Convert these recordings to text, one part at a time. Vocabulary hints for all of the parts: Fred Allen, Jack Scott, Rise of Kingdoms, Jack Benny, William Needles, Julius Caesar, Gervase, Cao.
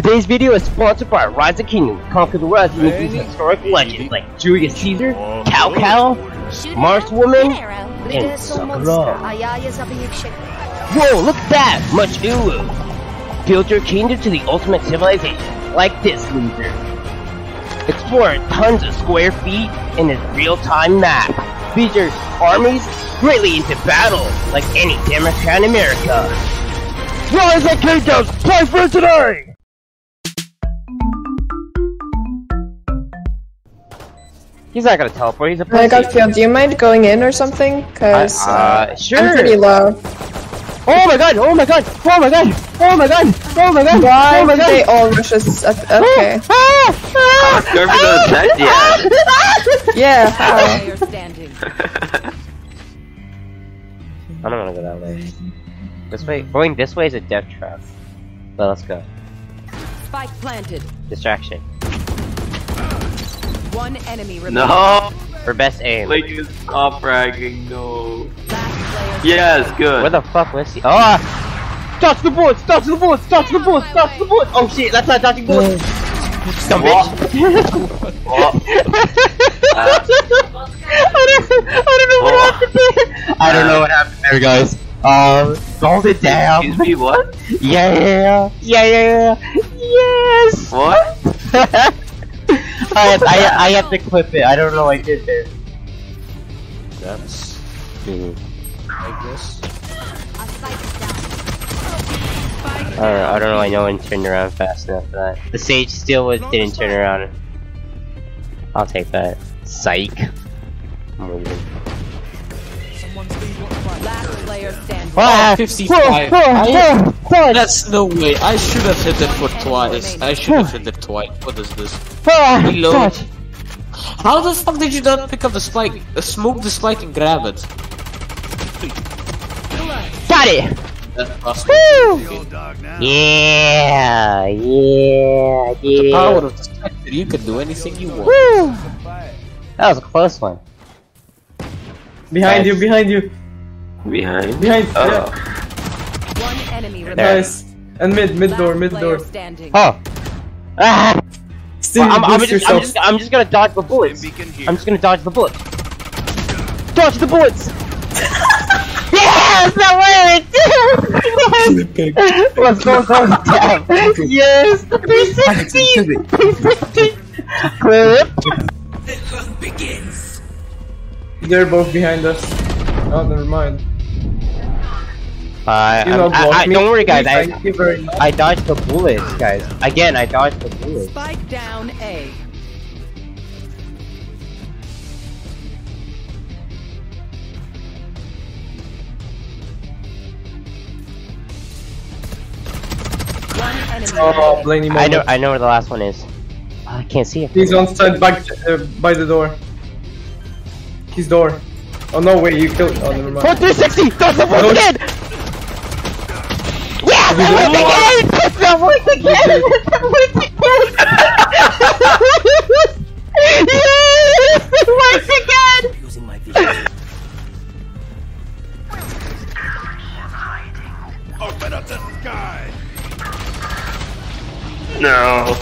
Today's video is sponsored by Rise of Kingdoms. Conquer the world using historic legends like Julius Caesar, Cao, Mars Woman, and Sakura. Whoa, look at that! Much ulu! Build your kingdom to the ultimate civilization, like this loser. Explore tons of square feet in a real-time map. Features armies greatly into battle, like any democrat in America. Rise of Kingdoms, play for today! He's not gonna teleport, he's a pussy. I got failed. Do you mind going in or something? Cause sure. I'm pretty low. Oh my god, oh my god, oh my god, oh my god, oh my god, why did they all rush us up? Okay. Yeah, how? I don't wanna go that way. This way, going this way is a death trap. But let's go. Spike planted. Distraction. One enemy remaining. No! For best aim. Please stop fragging, no. Yes, good. Where the fuck was he? Ah! Touch the boards! Touch the boards! Touch the boards! Touch the boards! Oh shit, that's not touching boards! Dumb bitch! I don't know what happened there, guys. Hold it down. Excuse me, what? Yeah. Yes! What? I have to clip it. I don't know what I did there. That's cool. I guess. I don't know. I know I didn't turn around fast enough for that. The sage still didn't turn around. I'll take that. Psych. Last player standing. Ah, 55. That's no way. I should have hit it for twice. What is this? Reload. How the fuck did you not pick up the spike? Smoke the spike and grab it. Got it. That's awesome. Yeah. The power of the spike. You can do anything you want. That was a close one. Behind you! Behind you! Behind! Oh. One enemy remaining. Nice. And mid door. Oh! Ah! I'm just gonna dodge the bullets. Dodge the bullets! Yes! That worked! Let's go! Yes! 360! 360! Clip! The hunt begins. They're both behind us. Oh, never mind. Don't worry, guys. I dodged the bullets, guys. Again, I dodged the bullets. Spike down A. Oh, Blaney moment. I know where the last one is. I can't see it. He's on side back by the door. His door. Oh no, wait, you killed. Oh, never mind. 360! That's the worst again! Yes! It worked again! Open up the sky! No.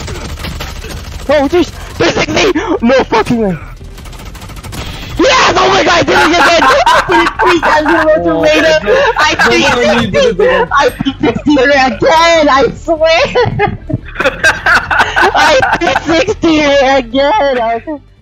Oh, there's 360! No fucking way! Oh my god, I did it again! I 360 it again! I swear! I 360 it again!